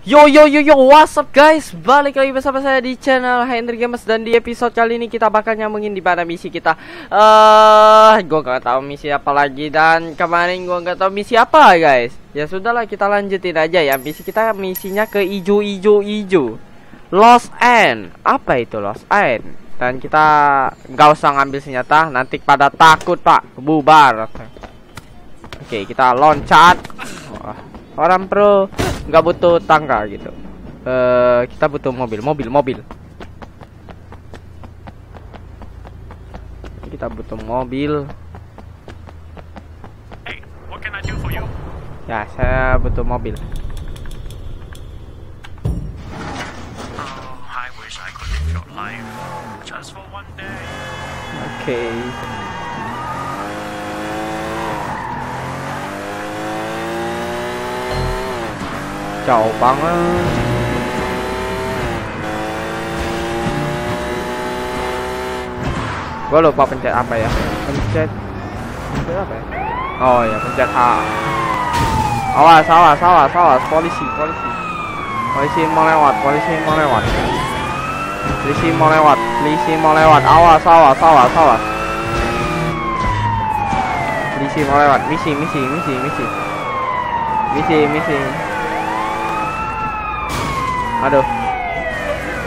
Yo, what's up guys? Balik lagi bersama saya di channel HenryGamers. Dan di episode kali ini kita bakal nyambungin di mana misi kita. Gue gak tau misi apa lagi. Dan kemarin gue gak tau misi apa guys. Ya sudahlah, kita lanjutin aja ya. Misi kita, misinya ke ijo Lost End. Apa itu Lost End? Dan kita gak usah ngambil senjata, nanti pada takut pak, bubar. Oke, kita loncat. Orang pro nggak butuh tangga gitu. Kita butuh mobil. Kita butuh mobil. Hey, what can I do for you? Ya, saya butuh mobil. Oke. Jauh banget. Gue lupa pencet apa ya. Pencet apa ya? Oh ya, pencet H. Awas, polisi mau lewat, polisi mau lewat, awas. Polisi mau lewat, misi. Aduh,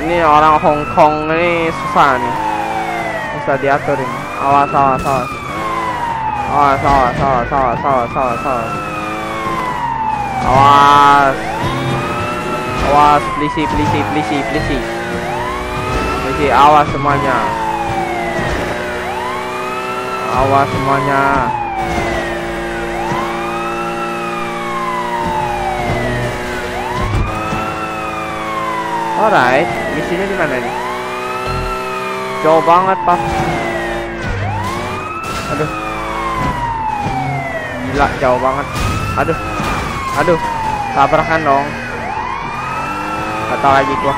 ini orang Hongkong ini susah nih, susah diatur ini. Awas, polisi, awas semuanya. Alright, misinya di mana nih? Jauh banget pak. Aduh, gila jauh banget. Aduh, tabrakan dong. Atau lagi gua.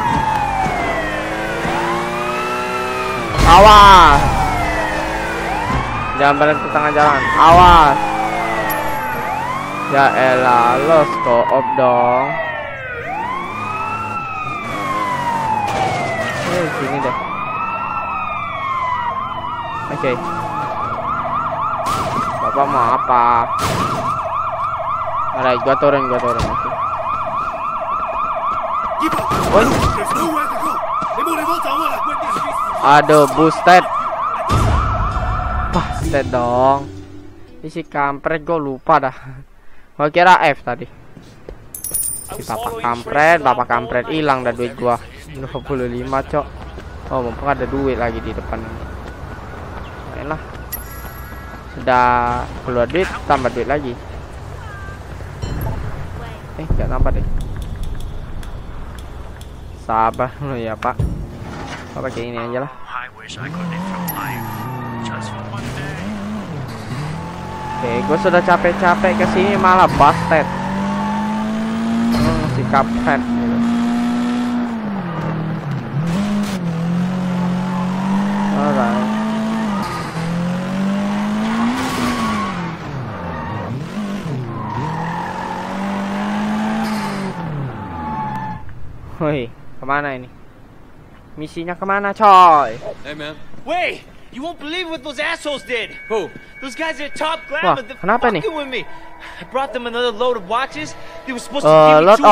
Awas, jangan berhenti tengah jalan. Awas. Ya elah, los koop dong. Sini deh. Oke. Bapak mau apa? Ada, gua turun. Okay. Aduh, busted. Busted dong. Isi kampret, gua lupa dah. Gua kira F tadi. Bapak kampret hilang dah duit gua. 25 cok. Oh, mumpung ada duit lagi di depan. Enak. Sudah keluar duit, tambah duit lagi. Nggak tambah deh. Sabar dulu ya pak. Kita pakai ini aja lah. Oke, gue sudah capek-capek kesini malah busted. Si kapten gitu. Alright. Woi, kemana ini? Misinya kemana, coy? Hey man. Wait, you won't believe what those assholes did. Who? Those guys at Top Glamour. Wah, kenapa nih? I brought them another load of watches. They were supposed to give me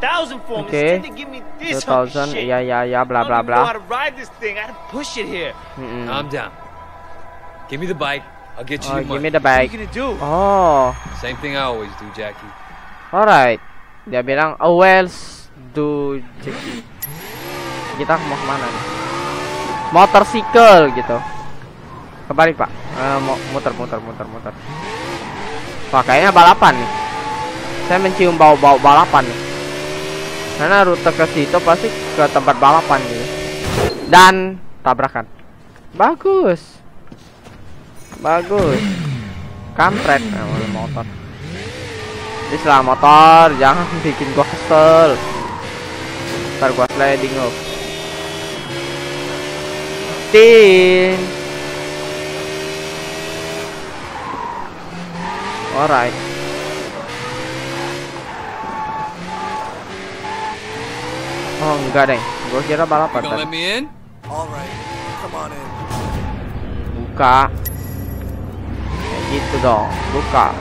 200,000 for them. Instead they give me this shit. Yeah, blah blah. I don't know how to ride this thing. I had to push it here. Calm down. Give me the bike. I'll get you the money. Give me the bike. What are you gonna do? Same thing I always do, Jackie. Alright. Dia bilang, oh well, do Jackie. Kita mau kemana nih? Motorcycle gitu. Kebalik pak. Mau muter. Wah, kayaknya balapan nih. Saya mencium bau-bau balapan nih. Karena rute ke situ pasti ke tempat balapan gitu. Dan tabrakan. Bagus. Kampret motor. Islah motor, jangan bikin gua kesel. Ntar gua sliding up. Tin. Alright. Oh enggak deh, gue kira balapan. Buka kayak gitu dong, buka.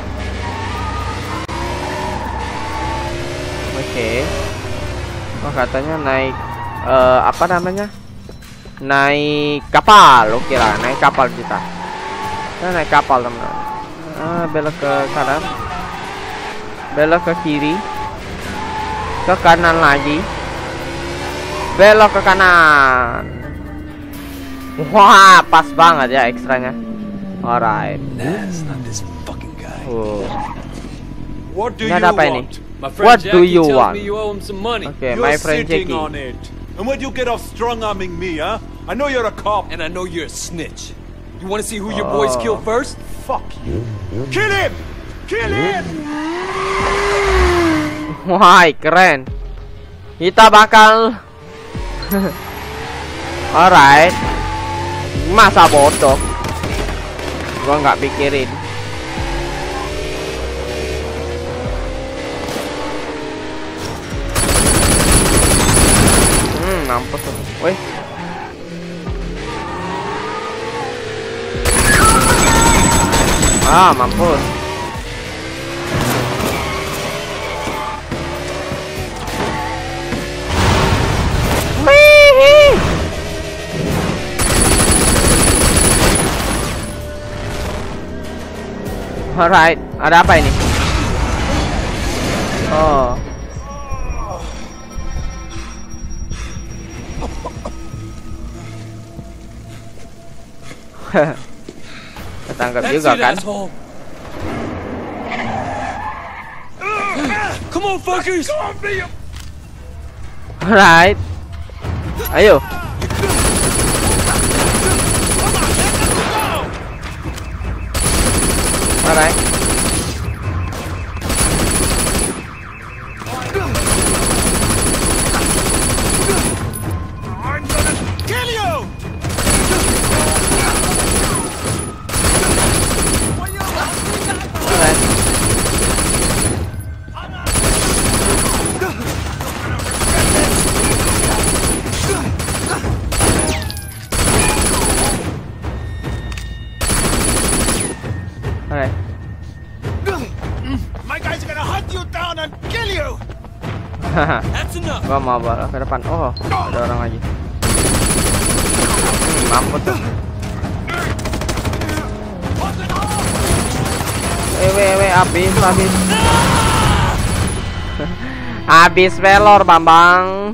Oke. Oh katanya naik apa namanya, naik kapal. Oke lah, naik kapal kita. Nah, naik kapal teman-teman. Belok ke kanan, belok ke kiri, ke kanan lagi, belok ke kanan. Wah pas banget ya ekstranya. Alright. Ini ada apa ini? What do you want? Okay, my friend Jackie. And where do you get off strong arming me, huh? I know you're a cop and I know you're a snitch. You want to see who your boys kill first? Fuck you. Kill him! Kill him! Wah, keren. Kita bakal alright. Masa bodoh. Gua nggak pikirin. Mampus tuh. Woi. Ah, mampus. Hihi. Alright, ada apa ini? Oh. Ketangkap juga kan? Come on, fuckers! Alright, ayo. Alright. Gua mau ke depan. Oh, ada orang lagi. Mampus tuh. Habis. Habis velor, Bambang.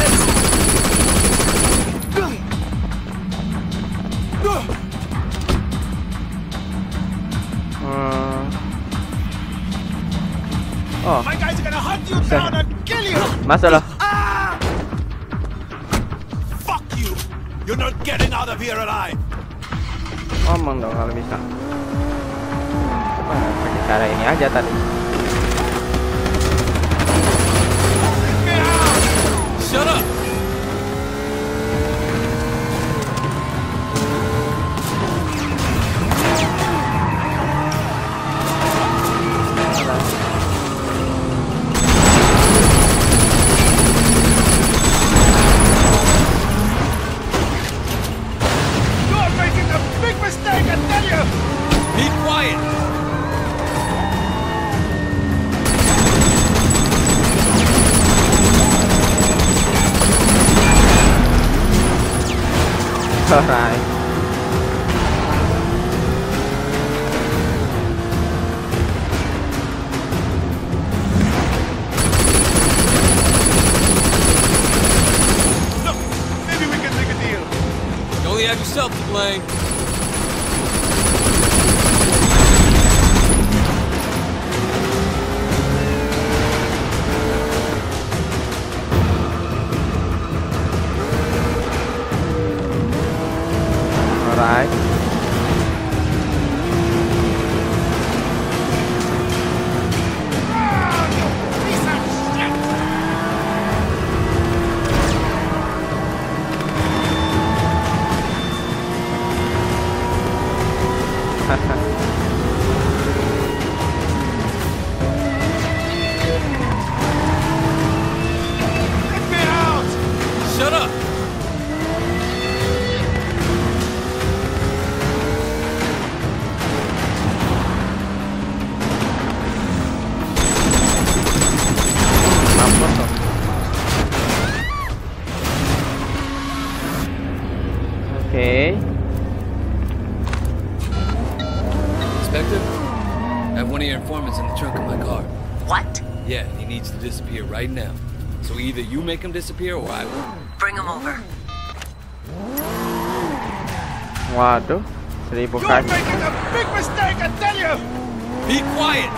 Masalah. Fuck you. You're not getting out of here alive. Omong dong kalau bisa. Coba pakai cara ini aja tadi. Shut up. What? Yeah, he needs to disappear right now. So either you make him disappear or I will. Bring him over. Waduh, 1000 kali. You're making a big mistake, I tell you. Be quiet.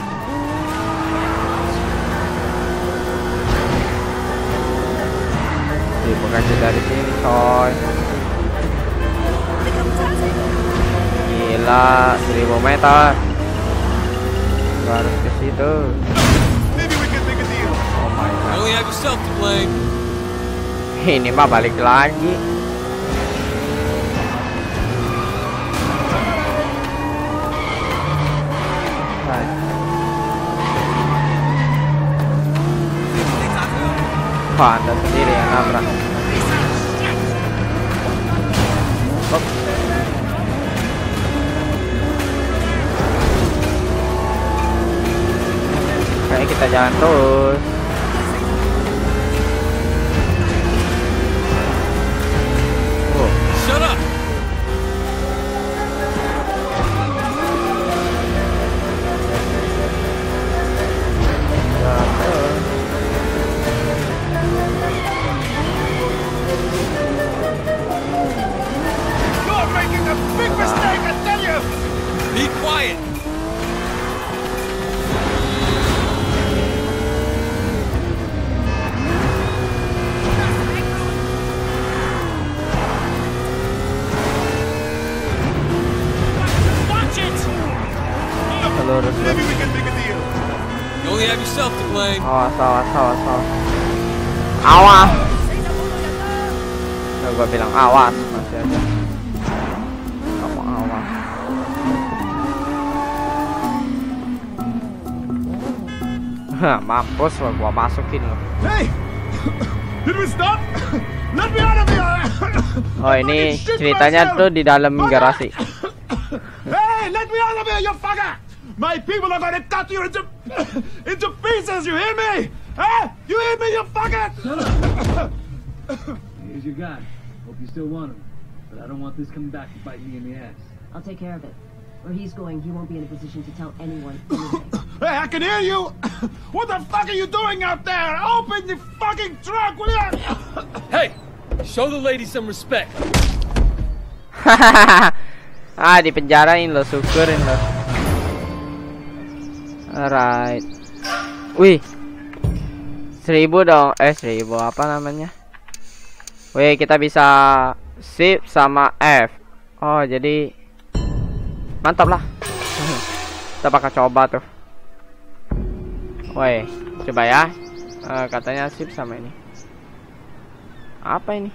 Dipengaruhi dari sini, coy. Gila, 1000 meter. Harus ke situ. Oh my god. Ini mah balik lagi. Anda sendiri yang nabrak. Kayak kita jalan terus. Awas. Awas. Nah, gua bilang awas masih aja. Kamu awas. Hah, mampus lo, gua masukin lo. Hey. Did we stop? Let me out of here. Oh, ini ceritanya tuh di dalam garasi. Hey, let me out of here, you fucker. My people are gonna cut you into pieces. You hear me? Huh? You hear me? You fucker! Here's your gun. Hope you still want him, but I don't want this coming back to bite me in the ass. I'll take care of it. Where he's going, he won't be in a position to tell anyone anything. Hey, I can hear you. What the fuck are you doing out there? Open the fucking truck, will you? Hey, show the lady some respect. Ah, dipenjarain lo, syukurin lo. Alright. Wih, 1000 dong. 1000 apa namanya? Wih, kita bisa shift sama F. Oh, jadi mantap lah. Kita bakal coba tuh. Wih, coba ya. Katanya shift sama ini. Apa ini?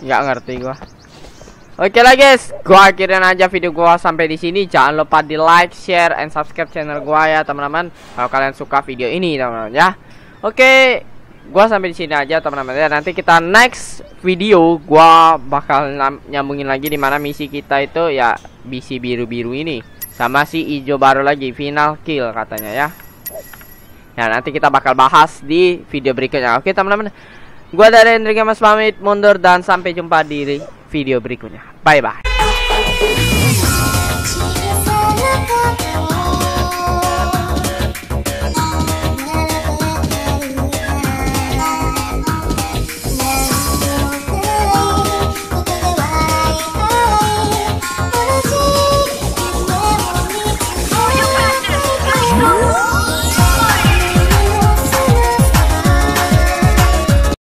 Nggak ngerti gua. Oke lah guys, gua akhirin aja video gua sampai di sini. Jangan lupa di like, share, and subscribe channel gua ya teman-teman. Kalau kalian suka video ini teman-teman ya. Oke, gua sampai di sini aja teman-teman ya. Nanti kita next video gua bakal nyambungin lagi di mana misi kita itu ya misi biru-biru ini sama si hijau baru lagi final kill katanya ya. Ya nanti kita bakal bahas di video berikutnya. Oke teman-teman. Gua dari HenryGamers pamit mundur dan sampai jumpa di video berikutnya. Bye bye.